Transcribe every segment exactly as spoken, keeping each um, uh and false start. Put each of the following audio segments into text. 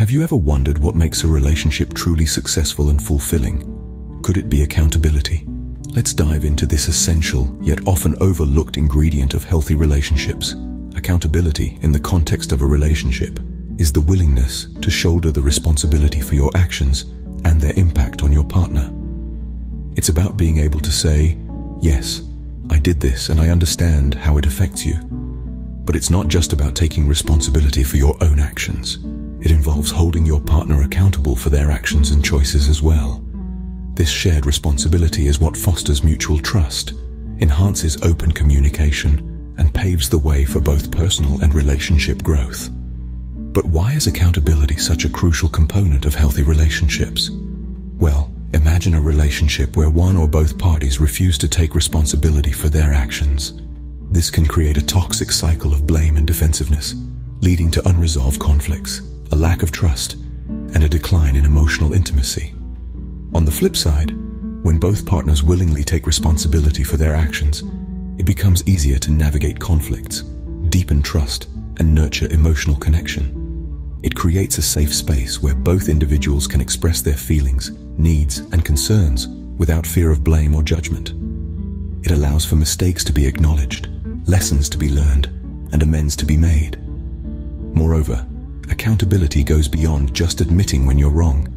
Have you ever wondered what makes a relationship truly successful and fulfilling? Could it be accountability? Let's dive into this essential yet often overlooked ingredient of healthy relationships. Accountability, in the context of a relationship, is the willingness to shoulder the responsibility for your actions and their impact on your partner. It's about being able to say, yes, I did this and I understand how it affects you. But it's not just about taking responsibility for your own actions. It involves holding your partner accountable for their actions and choices as well. This shared responsibility is what fosters mutual trust, enhances open communication, and paves the way for both personal and relationship growth. But why is accountability such a crucial component of healthy relationships? Well, imagine a relationship where one or both parties refuse to take responsibility for their actions. This can create a toxic cycle of blame and defensiveness, leading to unresolved conflicts, a lack of trust, and a decline in emotional intimacy. On the flip side, when both partners willingly take responsibility for their actions, it becomes easier to navigate conflicts, deepen trust, and nurture emotional connection. It creates a safe space where both individuals can express their feelings, needs, and concerns without fear of blame or judgment. It allows for mistakes to be acknowledged, lessons to be learned, and amends to be made. Moreover, accountability goes beyond just admitting when you're wrong.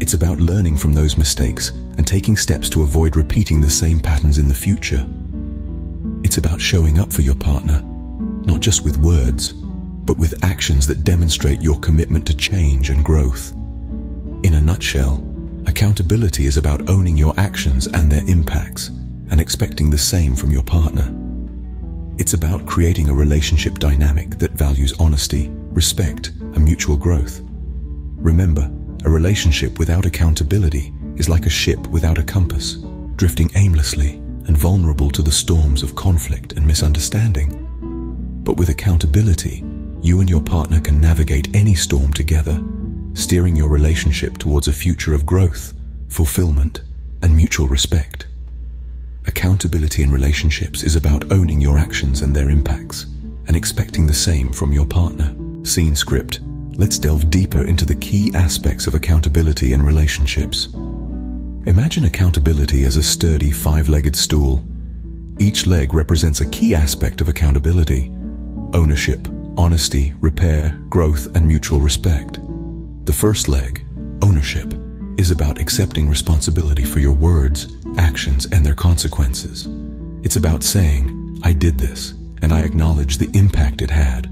It's about learning from those mistakes and taking steps to avoid repeating the same patterns in the future. It's about showing up for your partner, not just with words, but with actions that demonstrate your commitment to change and growth. In a nutshell, accountability is about owning your actions and their impacts and expecting the same from your partner. It's about creating a relationship dynamic that values honesty, respect, and mutual growth. Remember, a relationship without accountability is like a ship without a compass, drifting aimlessly and vulnerable to the storms of conflict and misunderstanding. But with accountability, you and your partner can navigate any storm together, steering your relationship towards a future of growth, fulfillment, and mutual respect. Accountability in relationships is about owning your actions and their impacts, and expecting the same from your partner. Scene script. Let's delve deeper into the key aspects of accountability in relationships. Imagine accountability as a sturdy five-legged stool. Each leg represents a key aspect of accountability: ownership, honesty, repair, growth, and mutual respect. The first leg, ownership, is about accepting responsibility for your words, actions, and their consequences. It's about saying, I did this, and I acknowledge the impact it had.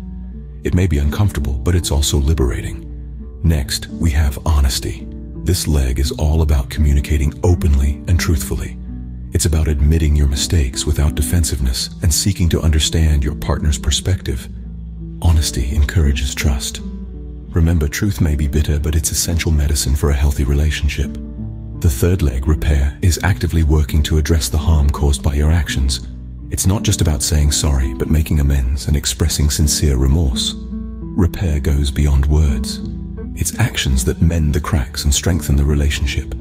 It may be uncomfortable, but it's also liberating. Next, we have honesty. This leg is all about communicating openly and truthfully. It's about admitting your mistakes without defensiveness and seeking to understand your partner's perspective. Honesty encourages trust. Remember, truth may be bitter, but it's essential medicine for a healthy relationship. The third leg, repair, is actively working to address the harm caused by your actions. It's not just about saying sorry, but making amends and expressing sincere remorse. Repair goes beyond words. It's actions that mend the cracks and strengthen the relationship.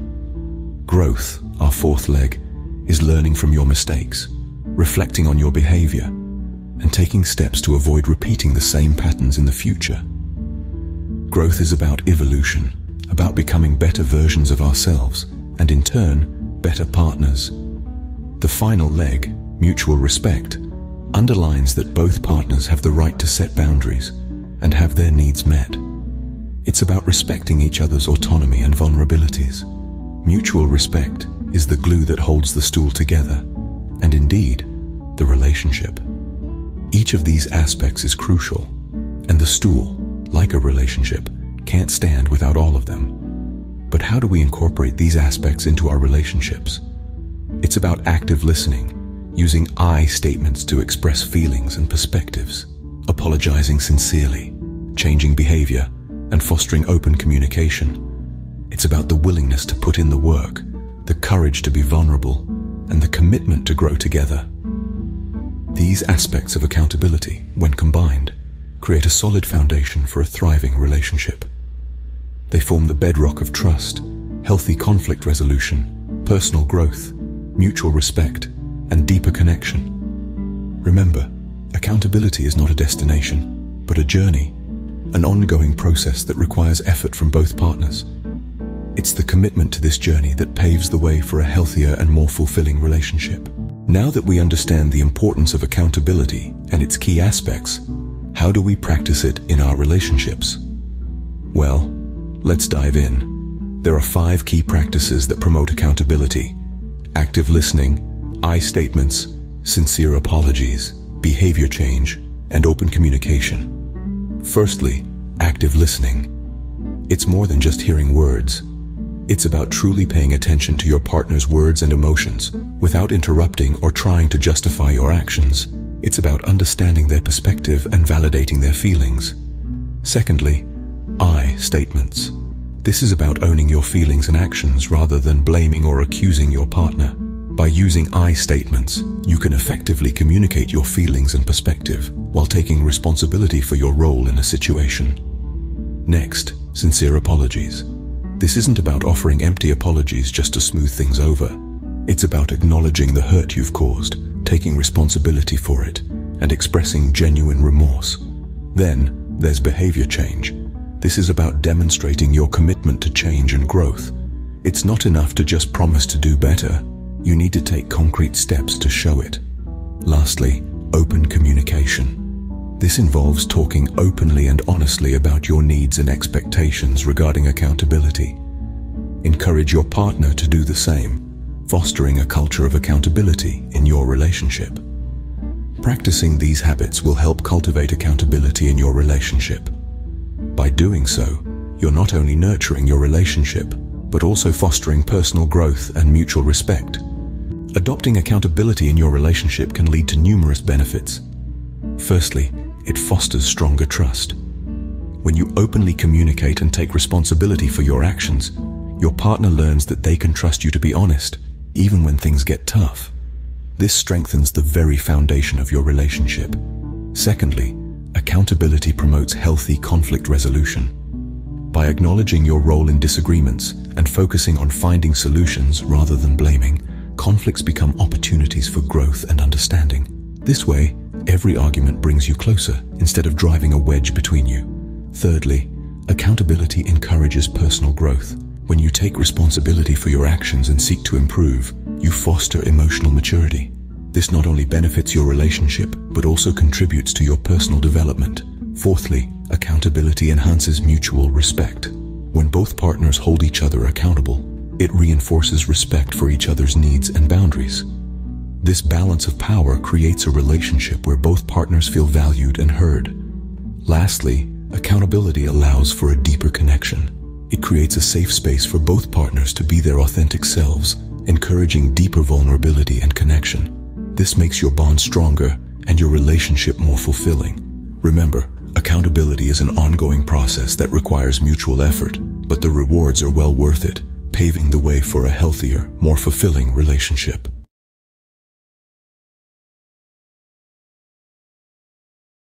Growth, our fourth leg, is learning from your mistakes, reflecting on your behavior, and taking steps to avoid repeating the same patterns in the future. Growth is about evolution, about becoming better versions of ourselves, and in turn, better partners. The final leg, mutual respect, underlines that both partners have the right to set boundaries and have their needs met. It's about respecting each other's autonomy and vulnerabilities. Mutual respect is the glue that holds the stool together, and indeed, the relationship. Each of these aspects is crucial, and the stool, like a relationship, can't stand without all of them. But how do we incorporate these aspects into our relationships? It's about active listening, using I statements to express feelings and perspectives, apologizing sincerely, changing behavior, and fostering open communication. It's about the willingness to put in the work, the courage to be vulnerable, and the commitment to grow together. These aspects of accountability, when combined, create a solid foundation for a thriving relationship. They form the bedrock of trust, healthy conflict resolution, personal growth, mutual respect, and deeper connection. Remember, accountability is not a destination, but a journey, an ongoing process that requires effort from both partners. It's the commitment to this journey that paves the way for a healthier and more fulfilling relationship. Now that we understand the importance of accountability and its key aspects, how do we practice it in our relationships? Well, let's dive in. There are five key practices that promote accountability: active listening, I statements, sincere apologies, behavior change, and open communication. Firstly, active listening. It's more than just hearing words. It's about truly paying attention to your partner's words and emotions without interrupting or trying to justify your actions. It's about understanding their perspective and validating their feelings. Secondly, I statements. This is about owning your feelings and actions rather than blaming or accusing your partner. By using I statements, you can effectively communicate your feelings and perspective while taking responsibility for your role in a situation. Next, sincere apologies. This isn't about offering empty apologies just to smooth things over. It's about acknowledging the hurt you've caused, taking responsibility for it, and expressing genuine remorse. Then, there's behavior change. This is about demonstrating your commitment to change and growth. It's not enough to just promise to do better. You need to take concrete steps to show it. Lastly, open communication. This involves talking openly and honestly about your needs and expectations regarding accountability. Encourage your partner to do the same, fostering a culture of accountability in your relationship. Practicing these habits will help cultivate accountability in your relationship. By doing so, you're not only nurturing your relationship, but also fostering personal growth and mutual respect. Adopting accountability in your relationship can lead to numerous benefits. Firstly, it fosters stronger trust. When you openly communicate and take responsibility for your actions, your partner learns that they can trust you to be honest, even when things get tough. This strengthens the very foundation of your relationship. Secondly, accountability promotes healthy conflict resolution. By acknowledging your role in disagreements and focusing on finding solutions rather than blaming, conflicts become opportunities for growth and understanding. This way, every argument brings you closer instead of driving a wedge between you. Thirdly, accountability encourages personal growth. When you take responsibility for your actions and seek to improve, you foster emotional maturity. This not only benefits your relationship, but also contributes to your personal development. Fourthly, accountability enhances mutual respect. When both partners hold each other accountable, it reinforces respect for each other's needs and boundaries. This balance of power creates a relationship where both partners feel valued and heard. Lastly, accountability allows for a deeper connection. It creates a safe space for both partners to be their authentic selves, encouraging deeper vulnerability and connection. This makes your bond stronger and your relationship more fulfilling. Remember, accountability is an ongoing process that requires mutual effort, but the rewards are well worth it, paving the way for a healthier, more fulfilling relationship.